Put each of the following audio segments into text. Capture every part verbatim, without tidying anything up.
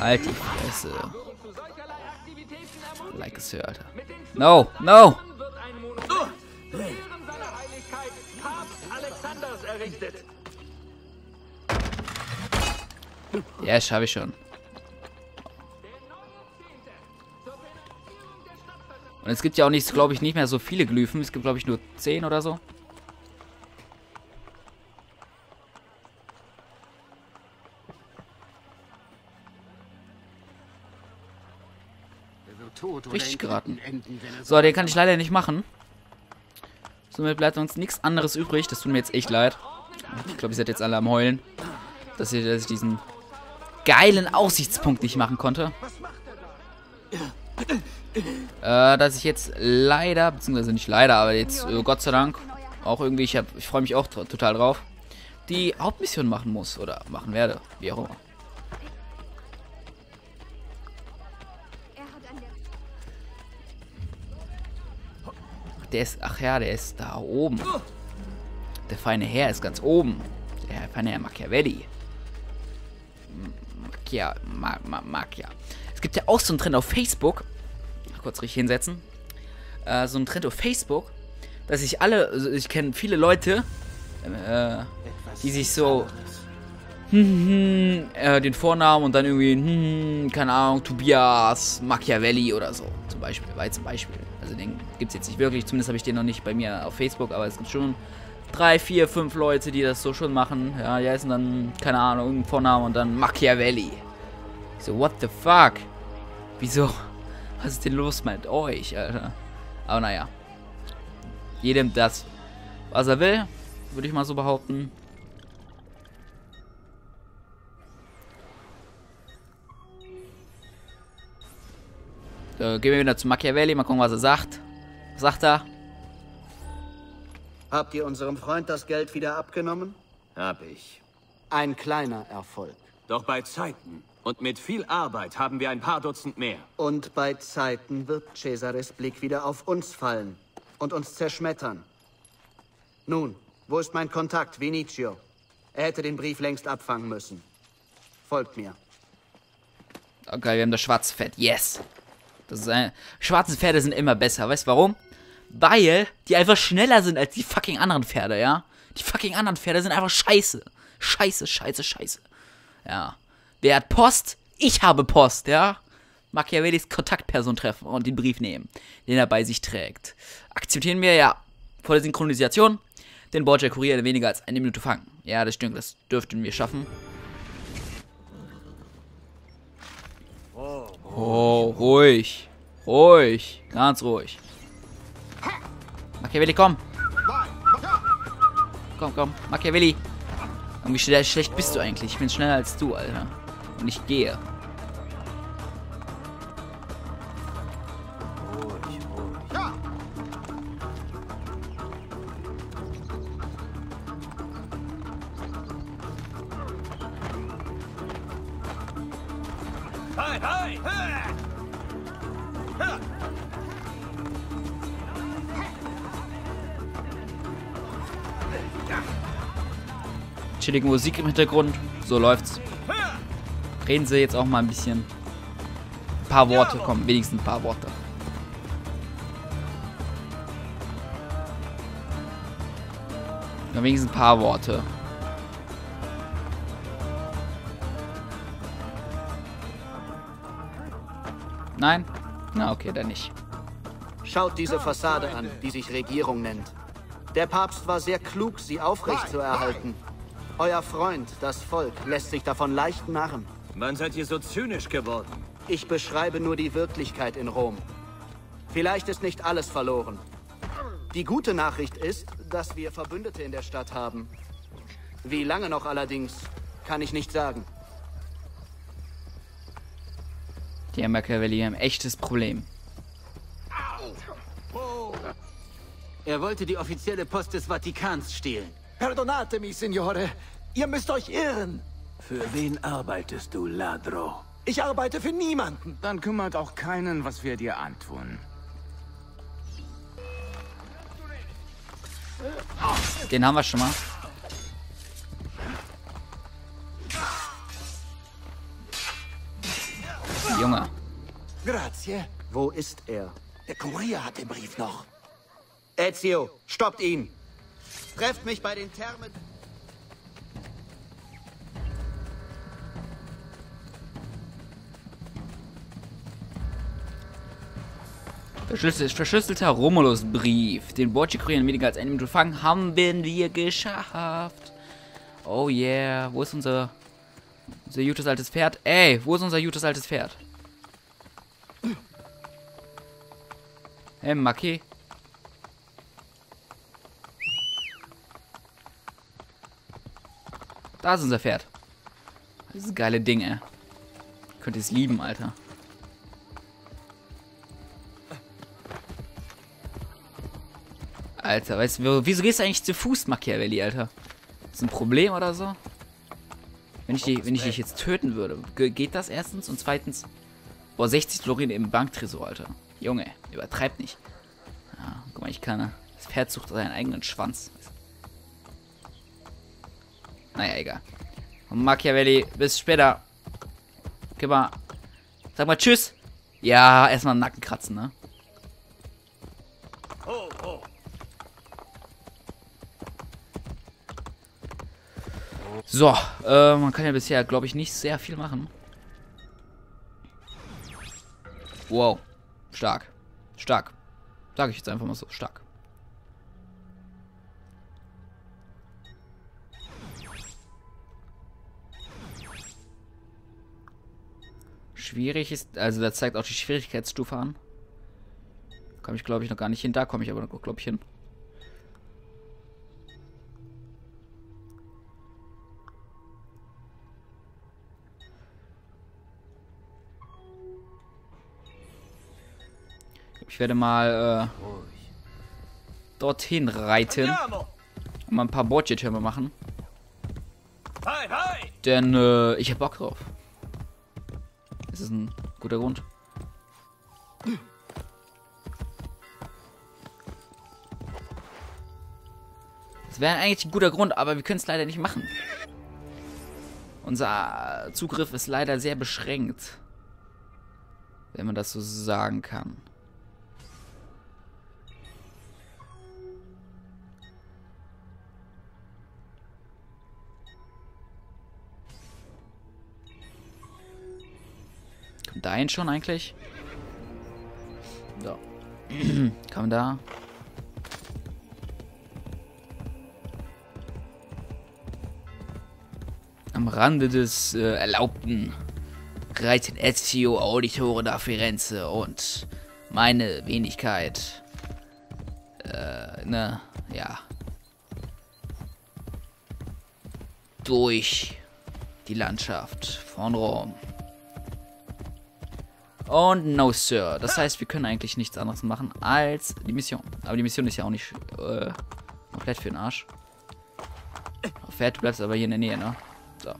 Halt die Fresse. Like es hier, Alter. No, no! Ja, schaffe ich schon. Und es gibt ja auch nicht, glaube ich, nicht mehr so viele Glyphen. Es gibt, glaube ich, nur zehn oder so. Richtig geraten. So, den kann ich leider nicht machen. Somit bleibt uns nichts anderes übrig. Das tut mir jetzt echt leid. Ich glaube, ihr seid jetzt alle am Heulen, dass ich, dass ich diesen geilen Aussichtspunkt nicht machen konnte. Äh, dass ich jetzt leider, beziehungsweise nicht leider, aber jetzt äh, Gott sei Dank, auch irgendwie, ich, ich freue mich auch total drauf, die Hauptmission machen muss oder machen werde, wie auch immer. Der ist, ach ja, der ist da oben. Der feine Herr ist ganz oben. Der feine Herr Machiavelli. Machia, ma, ma, Machia. Es gibt ja auch so einen Trend auf Facebook. Kurz richtig hinsetzen. Äh, so einen Trend auf Facebook, dass ich alle, also ich kenne viele Leute, äh, die sich so hm, hm, äh, den Vornamen und dann irgendwie, hm, keine Ahnung, Tobias Machiavelli oder so. Zum Beispiel, war jetzt ein Beispiel. Also den gibt es jetzt nicht wirklich, zumindest habe ich den noch nicht bei mir auf Facebook, aber es gibt schon drei, vier, fünf Leute, die das so schon machen. Ja, die heißen dann, keine Ahnung, irgendein Vornamen und dann Machiavelli. So, what the fuck? Wieso? Was ist denn los mit euch, Alter? Aber naja. Jedem das, was er will, würde ich mal so behaupten. So, gehen wir wieder zu Machiavelli, mal gucken, was er sagt. Was sagt er? Habt ihr unserem Freund das Geld wieder abgenommen? Hab ich. Ein kleiner Erfolg. Doch bei Zeiten und mit viel Arbeit haben wir ein paar Dutzend mehr. Und bei Zeiten wird Cesares Blick wieder auf uns fallen und uns zerschmettern. Nun, wo ist mein Kontakt, Vinicio? Er hätte den Brief längst abfangen müssen. Folgt mir. Okay, wir haben das schwarze Pferd. Yes! Das ist ein... Schwarze Pferde sind immer besser. Weißt du warum? Weil die einfach schneller sind als die fucking anderen Pferde, ja? Die fucking anderen Pferde sind einfach scheiße. Scheiße, scheiße, scheiße. Ja. Der hat Post, ich habe Post, ja? Machiavellis Kontaktperson treffen und den Brief nehmen, den er bei sich trägt. Akzeptieren wir, ja, vor der Synchronisation, den Borgia Kurier in weniger als eine Minute fangen. Ja, das stimmt, das dürften wir schaffen. Oh, ruhig. Ruhig. Ganz ruhig. Machiavelli, komm. Komm, komm. Machiavelli. Und wie schlecht bist du eigentlich? Ich bin schneller als du, Alter. Und ich gehe. Ruhig, ruhig. Hi, hi, hi. Chillige Musik im Hintergrund. So läuft's. Reden Sie jetzt auch mal ein bisschen. Ein paar Worte kommen, wenigstens ein paar Worte. Ja, wenigstens ein paar Worte. Nein? Na, okay, dann nicht. Schaut diese Fassade an, die sich Regierung nennt. Der Papst war sehr klug, sie aufrecht zu erhalten. Euer Freund, das Volk, lässt sich davon leicht narren. Wann seid ihr so zynisch geworden? Ich beschreibe nur die Wirklichkeit in Rom. Vielleicht ist nicht alles verloren. Die gute Nachricht ist, dass wir Verbündete in der Stadt haben. Wie lange noch allerdings, kann ich nicht sagen. Die Machiavelli haben ein echtes Problem. Er wollte die offizielle Post des Vatikans stehlen. Perdonate mi, Signore. Ihr müsst euch irren. Für wen arbeitest du, Ladro? Ich arbeite für niemanden. Dann kümmert auch keinen, was wir dir antun. Den haben wir schon mal. Junge. Grazie. Wo ist er? Der Kurier hat den Brief noch. Ezio, stoppt ihn. Trefft mich bei den Thermen. Verschlüsselt, verschlüsselter Romulus-Brief. Den Borgia-Kurier in weniger als einem Minute gefangen. Haben wir geschafft. Oh yeah. Wo ist unser, unser jutes altes Pferd? Ey, wo ist unser jutes altes Pferd? Hey, Maki. Da ist unser Pferd. Das ist ein geile Ding, ey. Könnt ihr es lieben, Alter. Alter, weißt du, wieso gehst du eigentlich zu Fuß, Machiavelli, Alter? Ist ein Problem oder so? Wenn ich, die, wenn ich dich jetzt töten würde, geht das erstens? Und zweitens, boah, sechzig Florin im Banktresor, Alter. Junge, übertreib nicht. Ja, guck mal, ich kann. Das Pferd sucht seinen eigenen Schwanz. Naja, egal. Machiavelli, bis später. Geh mal. Sag mal tschüss. Ja, erstmal am Nacken kratzen, ne? Oh, oh. So, äh, man kann ja bisher, glaube ich, nicht sehr viel machen. Wow. Stark. Stark. Sag ich jetzt einfach mal so. Stark. Schwierig ist, also das zeigt auch die Schwierigkeitsstufe an. Komme ich, glaube ich, noch gar nicht hin. Da komme ich aber noch, glaube ich, hin. Ich werde mal äh, dorthin reiten und mal ein paar Borgia-Türme machen. Denn äh, ich habe Bock drauf. Das ist ein guter Grund. Das wäre eigentlich ein guter Grund, aber wir können es leider nicht machen. Unser Zugriff ist leider sehr beschränkt. Wenn man das so sagen kann. Dahin schon eigentlich. So. Komm da. Am Rande des äh, Erlaubten reiten Ezio Auditore da Firenze und meine Wenigkeit. Äh, ne, ja. Durch die Landschaft von Rom. Und no, Sir. Das heißt, wir können eigentlich nichts anderes machen als die Mission. Aber die Mission ist ja auch nicht äh, komplett für den Arsch. Pferd, du bleibst aber hier in der Nähe, ne? So.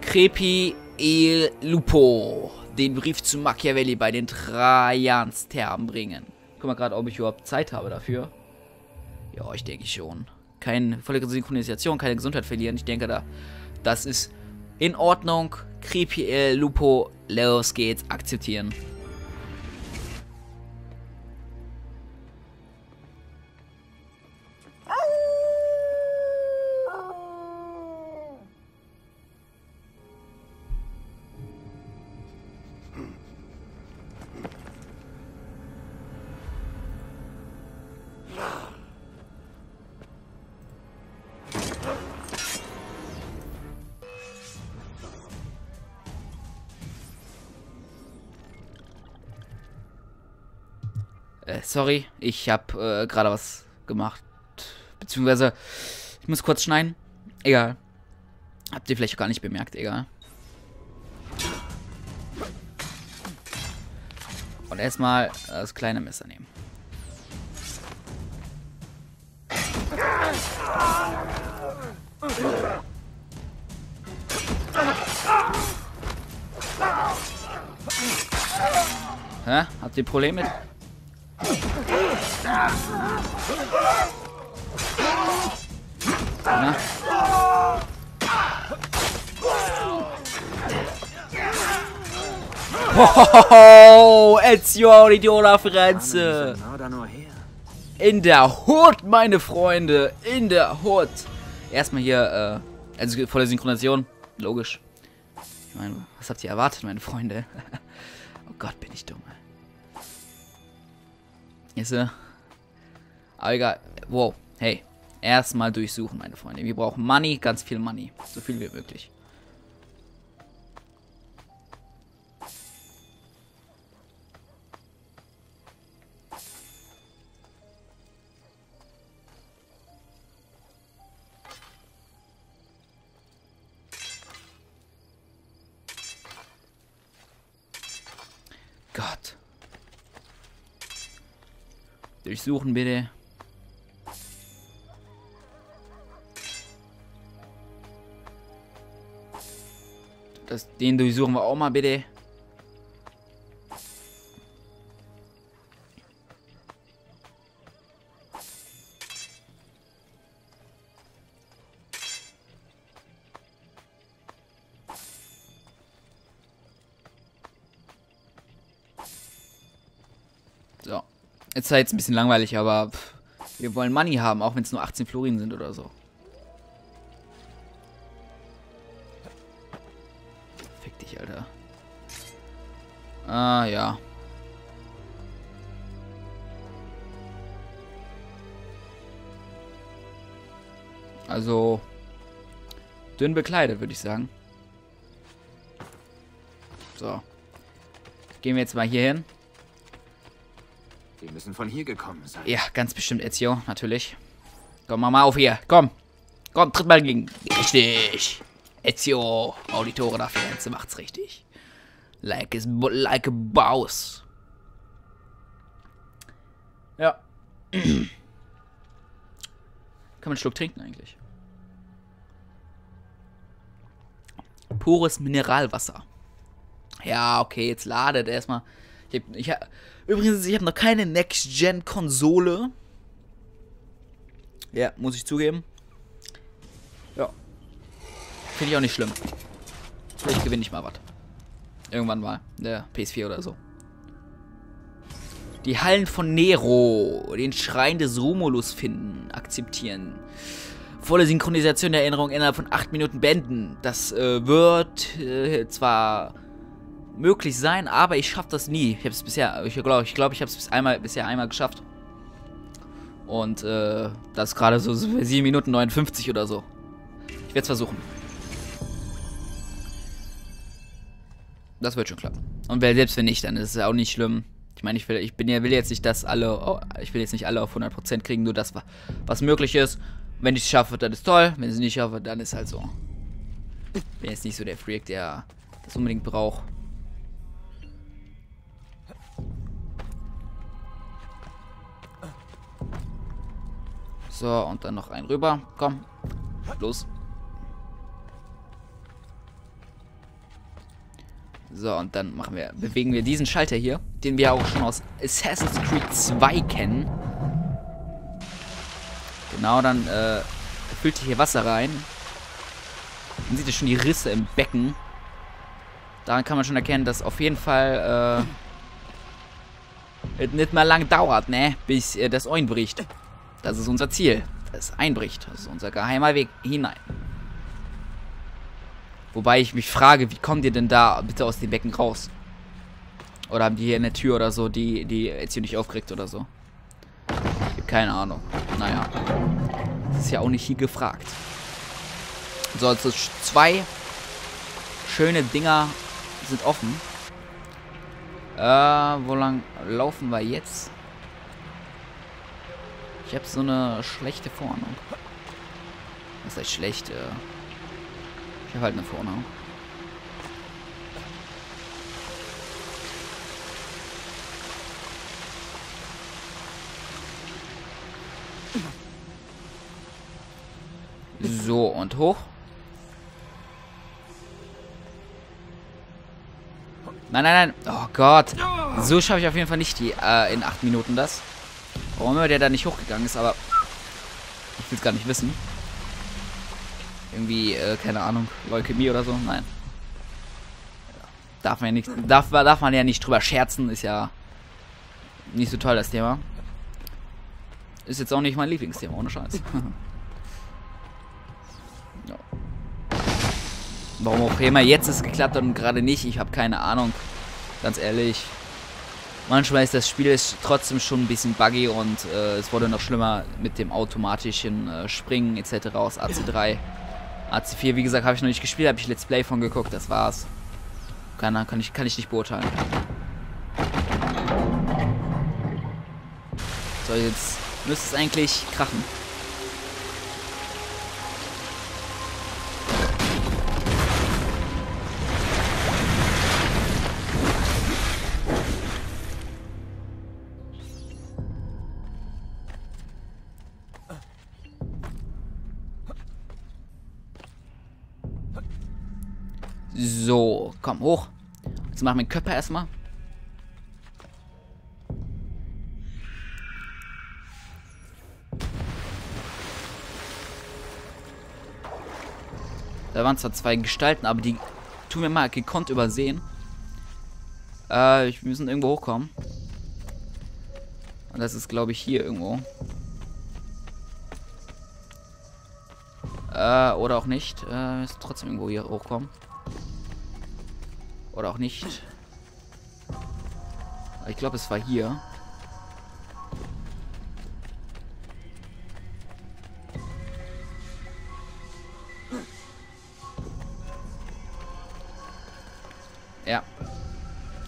Crepi il Lupo. Den Brief zu Machiavelli bei den Trajansthermen bringen. Guck mal gerade, ob ich überhaupt Zeit habe dafür. Ja, ich denke schon. Keine volle Synchronisation, keine Gesundheit verlieren. Ich denke, da, das ist in Ordnung. Creepy El Lupo, los geht's, akzeptieren. Sorry, ich habe äh, gerade was gemacht. Beziehungsweise, ich muss kurz schneiden. Egal. Habt ihr vielleicht gar nicht bemerkt, egal. Und erstmal äh, das kleine Messer nehmen. Hä? Habt ihr Probleme mit? Na? Hohoho, Ezio Auditore da Firenze. In der Hut, meine Freunde. In der Hut. Erstmal hier, äh, also vor der Synchronisation. Logisch. Ich meine, was habt ihr erwartet, meine Freunde? Oh Gott, bin ich dumm. Ist er? Aber egal. Wow. Hey. Erstmal durchsuchen, meine Freunde. Wir brauchen Money, ganz viel Money. So viel wie möglich. Gott. Durchsuchen bitte. Das, den durchsuchen wir auch mal bitte. So, jetzt sei jetzt ein bisschen langweilig, aber pff, wir wollen Money haben, auch wenn es nur achtzehn Florin sind oder so. Fick dich, Alter. Ah, ja. Also, dünn bekleidet, würde ich sagen. So. Gehen wir jetzt mal hier hin. Die müssen von hier gekommen sein. Ja, ganz bestimmt, Ezio, natürlich. Komm, mach mal auf hier. Komm. Komm, tritt mal gegen. Richtig. Ezio Auditore da Firenze macht's richtig. Like, is, like a boss. Ja. Kann man einen Schluck trinken eigentlich? Pures Mineralwasser. Ja, okay, jetzt ladet erstmal. Ich hab, ich hab, übrigens, ich habe noch keine Next-Gen-Konsole. Ja, muss ich zugeben. Ja. Finde ich auch nicht schlimm. Vielleicht gewinne ich mal was. Irgendwann mal. Der P S vier oder so. Die Hallen von Nero. Den Schrein des Romulus finden. Akzeptieren. Volle Synchronisation der Erinnerung innerhalb von acht Minuten beenden. Das äh, wird äh, zwar möglich sein, aber ich schaffe das nie. Ich habe es bisher, ich glaube, ich, glaub, ich habe es bis einmal, bisher einmal geschafft. Und äh, das gerade so, so sieben Minuten neunundfünfzig oder so. Ich werde es versuchen. Das wird schon klappen. Und wer, selbst wenn nicht, dann ist es auch nicht schlimm. Ich meine, ich will, ich bin, will jetzt nicht, dass alle, ich will jetzt nicht alle auf hundert Prozent kriegen, nur das, was möglich ist. Wenn ich es schaffe, dann ist toll. Wenn ich es nicht schaffe, dann ist halt so. Ich bin jetzt nicht so der Freak, der das unbedingt braucht. So, und dann noch einen rüber. Komm, los. So, und dann machen wir, bewegen wir diesen Schalter hier, den wir auch schon aus Assassin's Creed zwei kennen. Genau, dann äh, füllt ihr hier Wasser rein. Man sieht ja schon die Risse im Becken. Daran kann man schon erkennen, dass auf jeden Fall äh, nicht mehr lang dauert, ne, bis äh, das einbricht. Das ist unser Ziel. Das einbricht. Das ist unser geheimer Weg hinein. Wobei ich mich frage, wie kommt ihr denn da bitte aus dem Becken raus? Oder haben die hier eine Tür oder so, die, die jetzt hier nicht aufkriegt oder so? Ich hab keine Ahnung. Naja. Das ist ja auch nicht hier gefragt. So, also zwei schöne Dinger sind offen. Äh, wo lang laufen wir jetzt? Ich habe so eine schlechte Vorahnung. Das heißt schlecht. Äh ich habe halt eine Vorahnung. So, und hoch. Nein, nein, nein. Oh Gott. So schaffe ich auf jeden Fall nicht die äh, in acht Minuten das. Warum immer der da nicht hochgegangen ist, aber ich will es gar nicht wissen. Irgendwie, äh, keine Ahnung, Leukämie oder so? Nein. Darf man ja nicht, darf, darf man ja nicht drüber scherzen, ist ja nicht so toll das Thema. Ist jetzt auch nicht mein Lieblingsthema, ohne Scheiß. Ja. Warum auch immer, jetzt ist es geklappt und gerade nicht, ich habe keine Ahnung. Ganz ehrlich, manchmal ist das Spiel trotzdem schon ein bisschen buggy und äh, es wurde noch schlimmer mit dem automatischen äh, Springen et cetera aus A C drei. A C vier, wie gesagt, habe ich noch nicht gespielt, habe ich Let's Play von geguckt, das war's. Kann, kann, ich, kann ich nicht beurteilen. So, jetzt müsste es eigentlich krachen. So, komm, hoch. Jetzt machen wir den Körper erstmal. Da waren zwar zwei Gestalten, aber die tun wir mal gekonnt übersehen. Äh, wir müssen irgendwo hochkommen. Und das ist, glaube ich, hier irgendwo. Äh, oder auch nicht. Äh, wir müssen trotzdem irgendwo hier hochkommen. Oder auch nicht. Ich glaube, es war hier. Ja.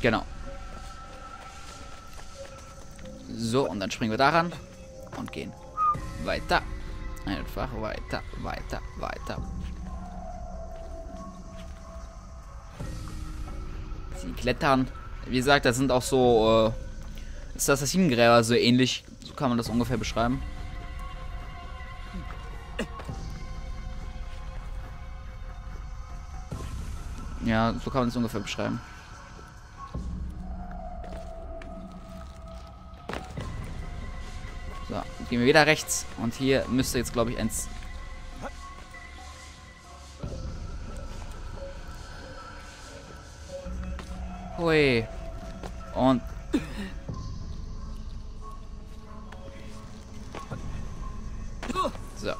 Genau. So, und dann springen wir daran und gehen weiter. Einfach weiter, weiter, weiter. Die klettern. Wie gesagt, das sind auch so äh, ist das Assassinengräber so ähnlich. So kann man das ungefähr beschreiben. Ja, so kann man es ungefähr beschreiben. So, gehen wir wieder rechts. Und hier müsste jetzt, glaube ich, eins... Hui. Und... So.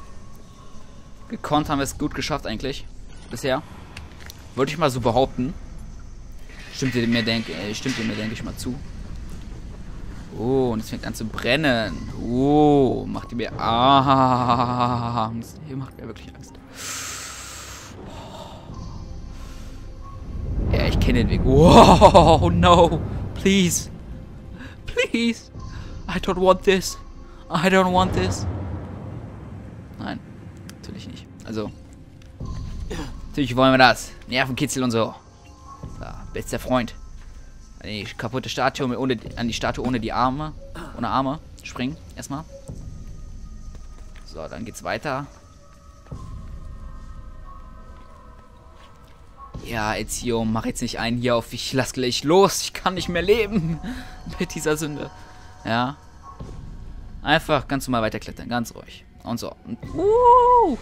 Gekonnt haben wir es gut geschafft eigentlich. Bisher. Würde ich mal so behaupten. Stimmt ihr mir, denke äh, denk ich mal zu. Oh, und es fängt an zu brennen. Oh, macht ihr mir Angst. Hier macht mir wirklich Angst. Ja, ich kenne den Weg. Oh, no. Please. Please. I don't want this. I don't want this. Nein, natürlich nicht. Also... Natürlich wollen wir das. Nervenkitzel und so. So, bester Freund. An die kaputte Statue ohne, an die Statue ohne die Arme. Ohne Arme. Springen. Erstmal. So, dann geht's weiter. Ja, Ezio, mach jetzt nicht einen hier auf. Ich lass gleich los. Ich kann nicht mehr leben. Mit dieser Sünde. Ja. Einfach ganz normal weiterklettern. Ganz ruhig. Und so. Und, uh.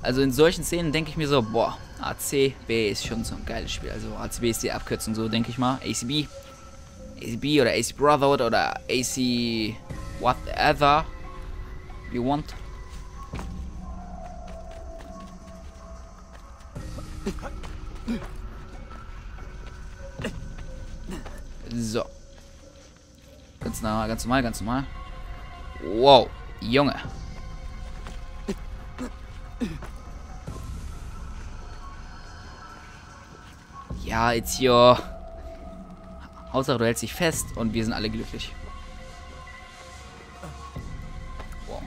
Also in solchen Szenen denke ich mir so, boah, A C B ist schon so ein geiles Spiel. Also A C B ist die Abkürzung, so denke ich mal. A C B. A C B oder A C Brotherhood oder A C whatever you want. So. Ganz normal, ganz normal, ganz normal. Wow, Junge. Ja, Ezio. Hauptsache, du hältst dich fest und wir sind alle glücklich. Wow.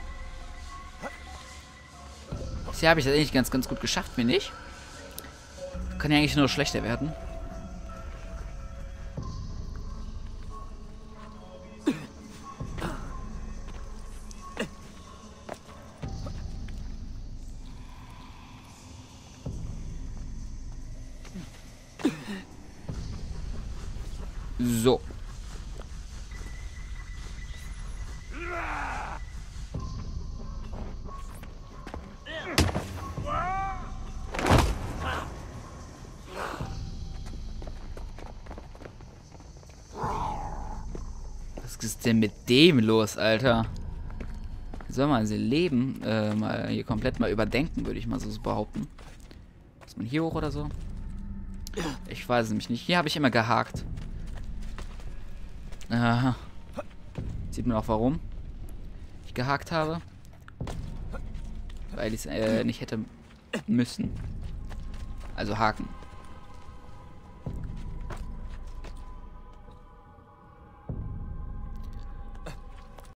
Bisher habe ich das eigentlich ganz, ganz gut geschafft, mir nicht. Kann ja eigentlich nur schlechter werden. So. Was ist denn mit dem los, Alter? Soll man sein Leben äh, mal hier komplett mal überdenken, würde ich mal so behaupten. Muss man hier hoch oder so? Ich weiß es nämlich nicht. Hier habe ich immer gehakt. Aha. Sieht man auch, warum ich gehakt habe. Weil ich es äh, nicht hätte müssen. Also haken.